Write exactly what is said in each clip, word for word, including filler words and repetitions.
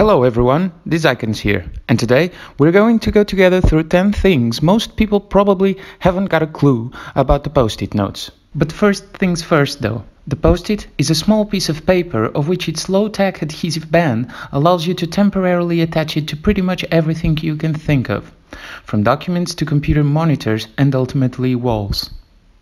Hello everyone, desIcons here, and today we're going to go together through ten things most people probably haven't got a clue about the Post-it notes. But first things first though, the Post-it is a small piece of paper of which its low-tech adhesive band allows you to temporarily attach it to pretty much everything you can think of, from documents to computer monitors and ultimately walls.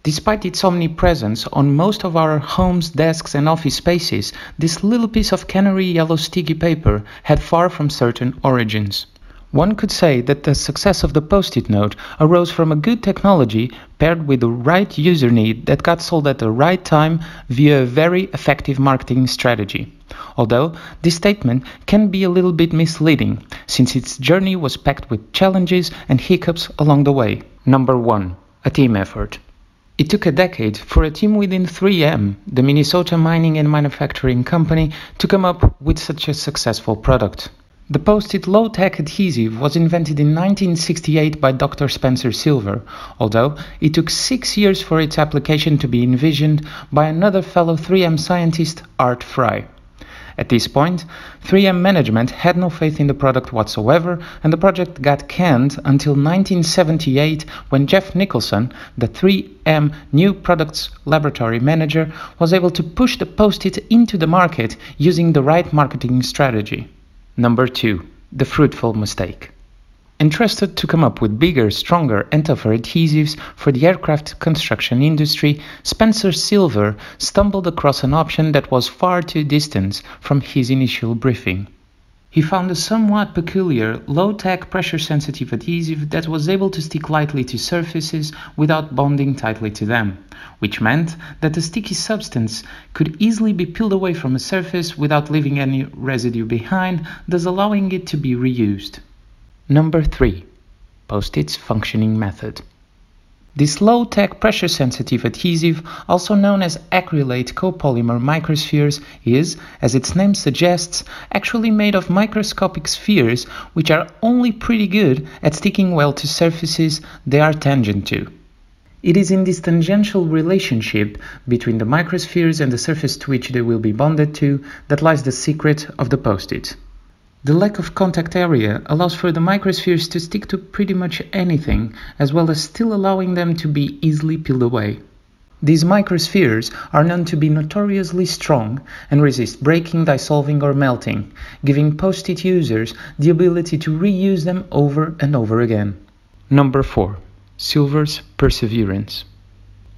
Despite its omnipresence on most of our homes, desks and office spaces, this little piece of canary yellow sticky paper had far from certain origins. One could say that the success of the Post-it note arose from a good technology paired with the right user need that got sold at the right time via a very effective marketing strategy. Although this statement can be a little bit misleading, since its journey was packed with challenges and hiccups along the way. Number one. A team effort. It took a decade for a team within three M, the Minnesota Mining and Manufacturing Company, to come up with such a successful product. The Post-it low-tech adhesive was invented in nineteen sixty-eight by Doctor Spencer Silver, although it took six years for its application to be envisioned by another fellow three M scientist, Art Fry. At this point, three M management had no faith in the product whatsoever, and the project got canned until nineteen seventy-eight, when Geoff Nicholson, the three M New Products Laboratory Manager, was able to push the Post-it into the market using the right marketing strategy. Number two. The fruitful mistake. Entrusted to come up with bigger, stronger and tougher adhesives for the aircraft construction industry, Spencer Silver stumbled across an option that was far too distant from his initial briefing. He found a somewhat peculiar, low-tech, pressure-sensitive adhesive that was able to stick lightly to surfaces without bonding tightly to them, which meant that the sticky substance could easily be peeled away from a surface without leaving any residue behind, thus allowing it to be reused. Number three. Post-it's functioning method. This low-tech pressure-sensitive adhesive, also known as acrylate copolymer microspheres, is, as its name suggests, actually made of microscopic spheres which are only pretty good at sticking well to surfaces they are tangent to. It is in this tangential relationship between the microspheres and the surface to which they will be bonded to that lies the secret of the Post-it. The lack of contact area allows for the microspheres to stick to pretty much anything, as well as still allowing them to be easily peeled away. These microspheres are known to be notoriously strong and resist breaking, dissolving or melting, giving Post-it users the ability to reuse them over and over again. Number four. Silver's perseverance.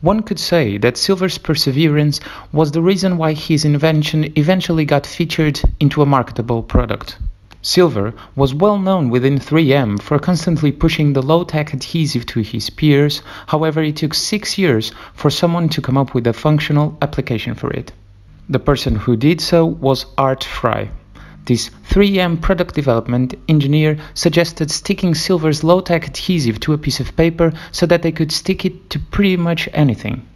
One could say that Silver's perseverance was the reason why his invention eventually got featured into a marketable product. Silver was well known within three M for constantly pushing the low-tech adhesive to his peers, however it took six years for someone to come up with a functional application for it. The person who did so was Art Fry. This three M product development engineer suggested sticking Silver's low-tech adhesive to a piece of paper so that they could stick it to pretty much anything.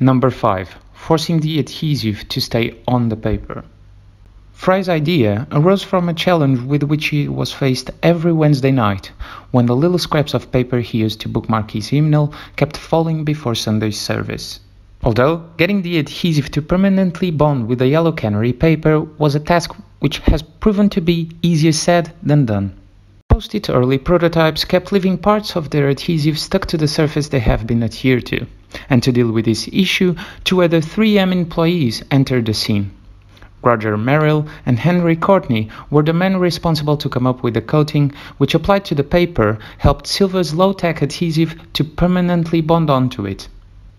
Number five. Forcing the adhesive to stay on the paper. Fry's idea arose from a challenge with which he was faced every Wednesday night, when the little scraps of paper he used to bookmark his hymnal kept falling before Sunday's service. Although getting the adhesive to permanently bond with the yellow canary paper was a task which has proven to be easier said than done. Post-it early prototypes kept leaving parts of their adhesive stuck to the surface they have been adhered to, and to deal with this issue, two other three M employees entered the scene. Roger Merrill and Henry Courtney were the men responsible to come up with the coating, which applied to the paper helped Silver's low-tech adhesive to permanently bond onto it.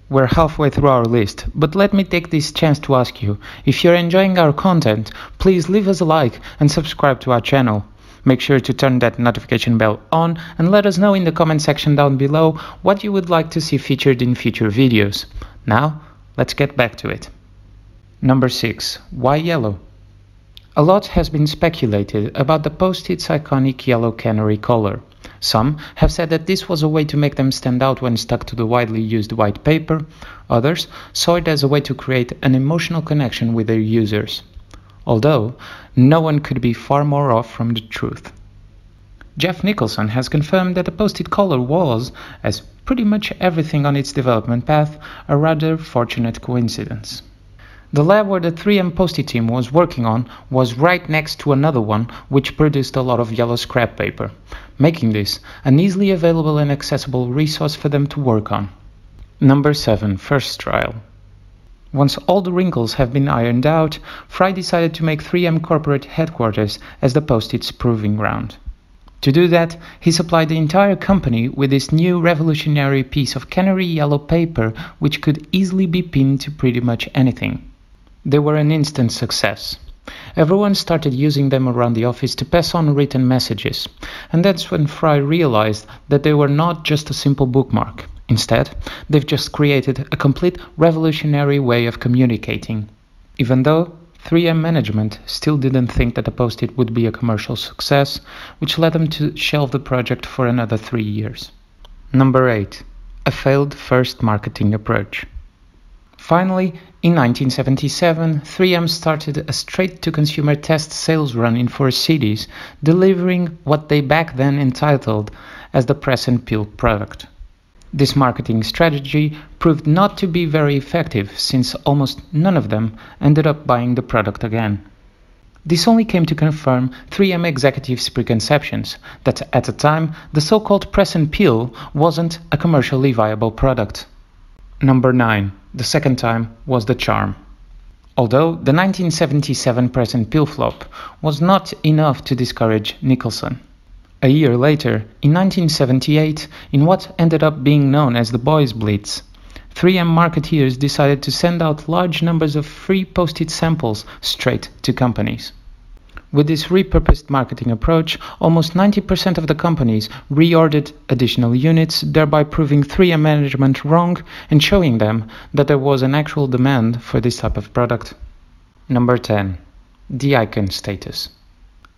We're halfway through our list, but let me take this chance to ask you, if you're enjoying our content, please leave us a like and subscribe to our channel. Make sure to turn that notification bell on and let us know in the comment section down below what you would like to see featured in future videos. Now, let's get back to it. Number six. Why yellow? A lot has been speculated about the Post-it's iconic yellow canary color. Some have said that this was a way to make them stand out when stuck to the widely used white paper, others saw it as a way to create an emotional connection with their users. Although, no one could be far more off from the truth. Geoff Nicholson has confirmed that the Post-it color was, as pretty much everything on its development path, a rather fortunate coincidence. The lab where the three M Post-it team was working on was right next to another one which produced a lot of yellow scrap paper, making this an easily available and accessible resource for them to work on. Number seven. First trial. Once all the wrinkles have been ironed out, Fry decided to make three M corporate headquarters as the Post-it's proving ground. To do that, he supplied the entire company with this new revolutionary piece of canary yellow paper which could easily be pinned to pretty much anything. They were an instant success. Everyone started using them around the office to pass on written messages, and that's when Fry realized that they were not just a simple bookmark. Instead, they've just created a complete revolutionary way of communicating. Even though three M management still didn't think that the Post-it would be a commercial success, which led them to shelve the project for another three years. Number eight. A failed first marketing approach. Finally, in nineteen seventy-seven, three M started a straight-to-consumer test sales run in four cities, delivering what they back then entitled as the press and peel product. This marketing strategy proved not to be very effective, since almost none of them ended up buying the product again. This only came to confirm three M executives' preconceptions that at the time the so-called press and peel wasn't a commercially viable product. Number nine. The second time was the charm. Although the nineteen seventy-seven press and peel flop was not enough to discourage Nicholson. A year later, in nineteen seventy-eight, in what ended up being known as the Boise Blitz, three M marketeers decided to send out large numbers of free Post-it samples straight to companies. With this repurposed marketing approach, almost ninety percent of the companies reordered additional units, thereby proving three M management wrong and showing them that there was an actual demand for this type of product. Number ten. desIcon status.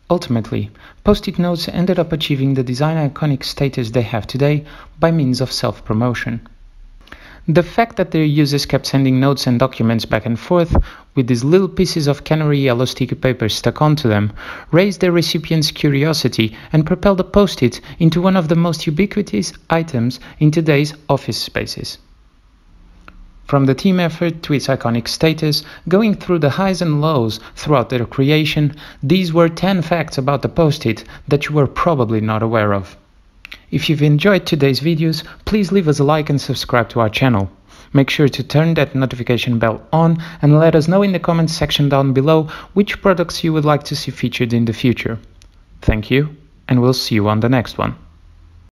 Ultimately, Post-it notes ended up achieving the design iconic status they have today by means of self-promotion. The fact that their users kept sending notes and documents back and forth with these little pieces of canary yellow sticky paper stuck onto them raised their recipients' curiosity and propelled the Post-it into one of the most ubiquitous items in today's office spaces. From the team effort to its iconic status, going through the highs and lows throughout their creation, these were ten facts about the Post-it that you were probably not aware of. If you've enjoyed today's videos, please leave us a like and subscribe to our channel. Make sure to turn that notification bell on and let us know in the comments section down below which products you would like to see featured in the future. Thank you, and we'll see you on the next one.